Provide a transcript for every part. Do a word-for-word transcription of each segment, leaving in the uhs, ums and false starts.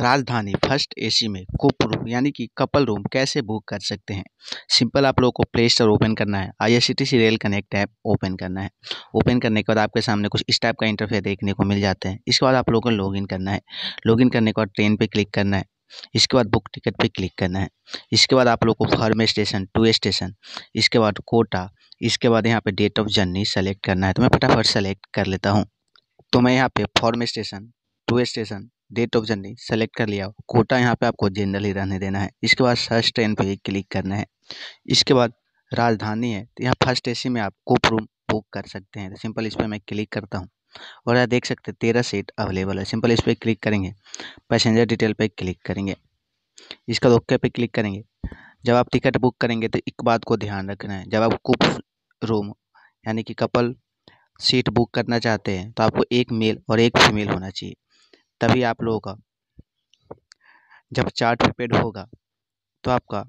राजधानी first AC में कोप room यानी कि कपल रूम कैसे बुक कर सकते हैं। सिंपल आप लोगों को प्ले स्टोर ओपन करना है, IRCTC rail connect app open करना है। ओपन करने के बाद आपके सामने कुछ इस टाइप का इंटरफेस देखने को मिल जाता है। इसके बाद आप लोगों को लॉगिन करना है। लॉगिन करने के बाद ट्रेन पे क्लिक करना है। इसके बाद बुक टिकट पे क्लिक करना है। इसके बाद आप लोगों को फर्म स्टेशन टू स्टेशन, इसके बाद कोटा, इसके बाद यहाँ पे डेट ऑफ जर्नी सेलेक्ट करना है। तो मैं फटाफट सेलेक्ट कर लेता हूँ। तो मैं यहाँ पे from station to station date of journey select कर लिया। कोटा यहाँ पे आपको जनरल ही रहने देना है। इसके बाद फर्स्ट ट्रेन पे क्लिक करना है। इसके बाद राजधानी है तो यहाँ फर्स्ट एसी में आप कोप रूम बुक कर सकते हैं। तो सिंपल इस पर मैं क्लिक करता हूँ और यहाँ देख सकते हैं तेरह सीट अवेलेबल है। सिंपल इस पर क्लिक करेंगे, पैसेंजर डिटेल पे क्लिक करेंगे, इसका ओके पे क्लिक करेंगे। जब आप टिकट बुक करेंगे तो एक बात को ध्यान रखना है, जब आप कोप रूम यानी कि कपल सीट बुक करना चाहते हैं तो आपको एक मेल और एक फीमेल होना चाहिए। तभी आप लोगों का जब चार्ट प्रिपेड होगा तो आपका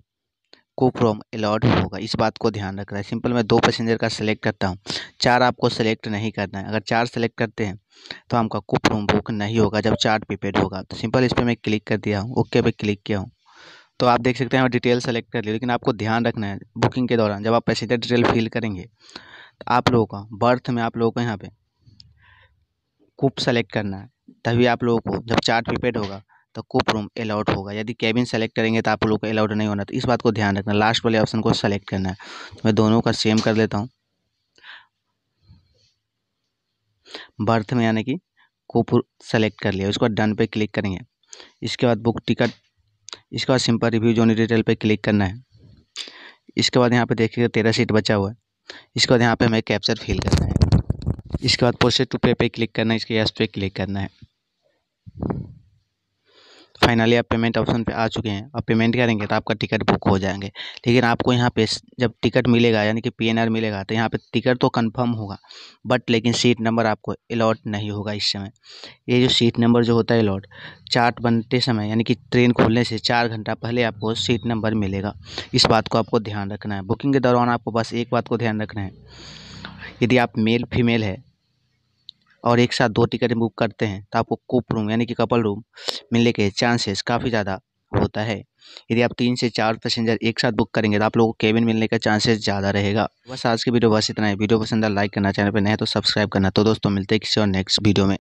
कोप रूम अलॉट होगा, इस बात को ध्यान रखना है। सिंपल मैं दो पैसेंजर का सेलेक्ट करता हूँ, चार आपको सेलेक्ट नहीं करना है। अगर चार सेलेक्ट करते हैं तो आपका कोप रूम बुक नहीं होगा जब चार्ट प्रिपेड होगा। तो सिंपल इस पर मैं क्लिक कर दिया हूँ, ओके पे क्लिक किया हूँ। तो आप देख सकते हैं मैं डिटेल सेलेक्ट कर लिया, लेकिन आपको ध्यान रखना है बुकिंग के दौरान जब आप पैसेंजर डिटेल फिल करेंगे तो आप लोगों का बर्थ में आप लोगों को यहाँ पे कोप सेलेक्ट करना है। तभी आप लोगों को जब चार्ट प्रिपेड होगा तो कोप रूम अलाउड होगा। यदि कैबिन सेलेक्ट करेंगे तो आप लोगों को अलाउड नहीं होना, तो इस बात को ध्यान रखना। लास्ट वाले ऑप्शन को सेलेक्ट करना है। तो मैं दोनों का सेम कर लेता हूँ। बर्थ में यानी कि कोप सेलेक्ट कर लिया, उसके बाद डन पे क्लिक करेंगे। इसके बाद बुक टिकट, इसके बाद सिंपल रिव्यू जोनी डिटेल पे क्लिक करना है। इसके बाद यहाँ पे देखिएगा तेरह सीट बचा हुआ है। इसके बाद यहाँ पे हमें कैप्चर फिल करना है। इसके बाद प्रोसेस टू पे पे क्लिक करना है, इसके यस पे क्लिक करना है। फाइनली आप पेमेंट ऑप्शन पे आ चुके हैं। अब पेमेंट करेंगे तो आपका टिकट बुक हो जाएंगे। लेकिन आपको यहाँ पे जब टिकट मिलेगा यानी कि पीएनआर मिलेगा तो यहाँ पे टिकट तो कंफर्म होगा, बट लेकिन सीट नंबर आपको अलॉट नहीं होगा। इस समय ये जो सीट नंबर जो होता है अलॉट, चार्ट बनते समय यानी कि ट्रेन खुलने से चार घंटा पहले आपको सीट नंबर मिलेगा। इस बात को आपको ध्यान रखना है। बुकिंग के दौरान आपको बस एक बात को ध्यान रखना है, यदि आप मेल फीमेल है और एक साथ दो टिकट बुक करते हैं तो आपको कोप रूम यानी कि कपल रूम मिलने के चांसेस काफ़ी ज़्यादा होता है। यदि आप तीन से चार पैसेंजर एक साथ बुक करेंगे तो आप लोगों को केबिन मिलने का चांसेस ज़्यादा रहेगा। बस आज की वीडियो बस इतना है। वीडियो पसंद आए लाइक करना, चैनल पर नया तो सब्सक्राइब करना। तो दोस्तों मिलते हैं किसी और नेक्स्ट वीडियो में।